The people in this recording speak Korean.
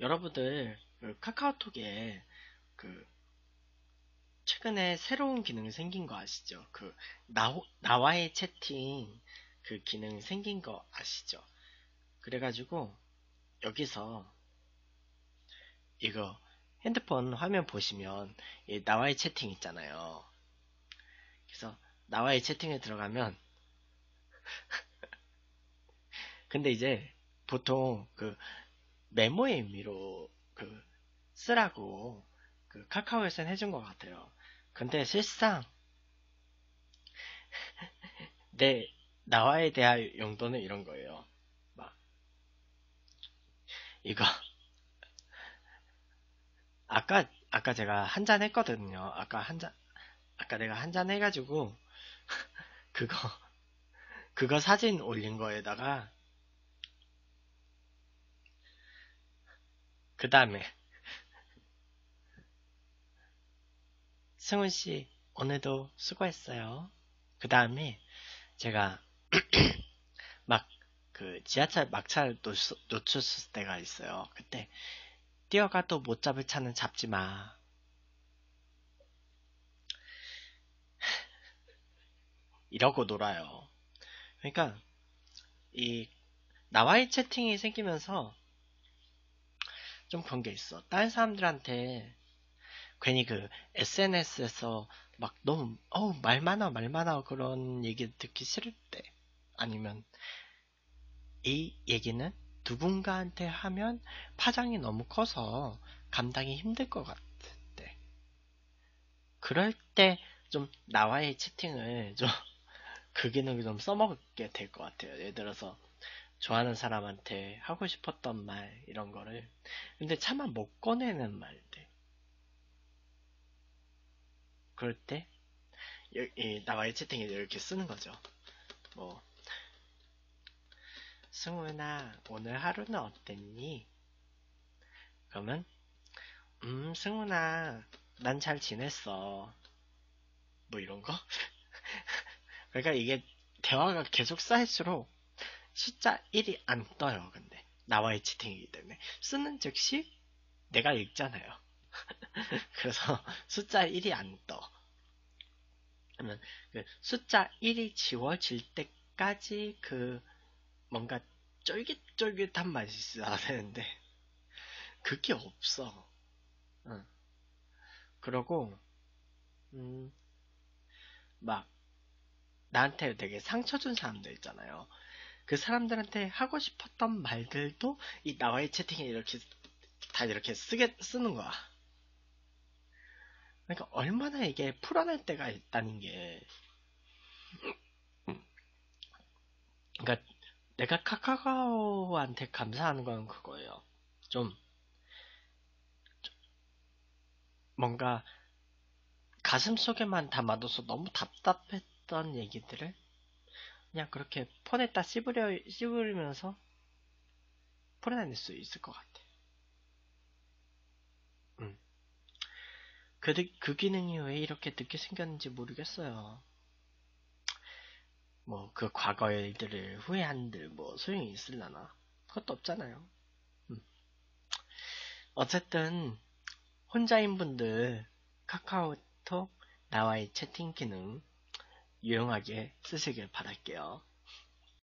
여러분들 그 카카오톡에 그 최근에 새로운 기능이 생긴 거 아시죠? 그 나와의 채팅 그 기능 생긴 거 아시죠? 그래가지고 여기서 이거 핸드폰 화면 보시면 이 나와의 채팅 있잖아요. 그래서 나와의 채팅에 들어가면 근데 이제 보통 그 메모의 의미로 그 쓰라고 그 카카오에서는 해준 것 같아요. 근데 실상 내 나와에 대한 용도는 이런 거예요. 막 이거 아까 제가 한잔 했거든요. 아까 내가 한잔 해가지고 그거 사진 올린 거에다가 그 다음에 승훈씨 오늘도 수고했어요. 그 다음에 제가 막 그 지하철 막차를 놓쳤을 때가 있어요. 그때 뛰어가도 못 잡을 차는 잡지마. 이러고 놀아요. 그러니까 이 나와의 채팅이 생기면서 좀 그런 게 있어. 다른 사람들한테 괜히 그 SNS에서 막 너무 말 많아 말 많아 그런 얘기 듣기 싫을 때, 아니면 이 얘기는 누군가한테 하면 파장이 너무 커서 감당이 힘들 것 같을 때, 그럴 때 좀 나와의 채팅을 좀 그 기능을 좀 써먹게 될 것 같아요. 예를 들어서 좋아하는 사람한테 하고 싶었던 말, 이런 거를 근데 차마 못 꺼내는 말들, 그럴 때 이 나와의 채팅을 이렇게 쓰는 거죠. 뭐 승훈아 오늘 하루는 어땠니? 그러면 승훈아 난 잘 지냈어 뭐 이런 거? 그러니까 이게 대화가 계속 쌓일수록 숫자 1이 안 떠요. 근데 나와의 채팅이기 때문에 쓰는 즉시 내가 읽잖아요. 그래서 숫자 1이 안 떠. 그러면 그 숫자 1이 지워질 때까지 그 뭔가 쫄깃쫄깃한 맛이 있어야 되는데 그게 없어. 그러고 막 나한테 되게 상처 준 사람들 있잖아요. 그 사람들한테 하고 싶었던 말들도 이 나와의 채팅에 이렇게 다 이렇게 쓰는 거야. 그러니까 얼마나 이게 풀어낼 때가 있다는 게, 그러니까 내가 카카오한테 감사하는 건 그거예요. 좀 뭔가 가슴속에만 담아둬서 너무 답답했던 얘기들을 그냥 그렇게 폰에다 씹으면서 풀어낼 수 있을 것 같아. 그 기능이 왜 이렇게 늦게 생겼는지 모르겠어요. 뭐 그 과거 일들을 후회한들 뭐 소용이 있으려나? 그것도 없잖아요. 어쨌든 혼자인 분들 카카오톡 나와의 채팅 기능 유용하게 쓰시길 바랄게요.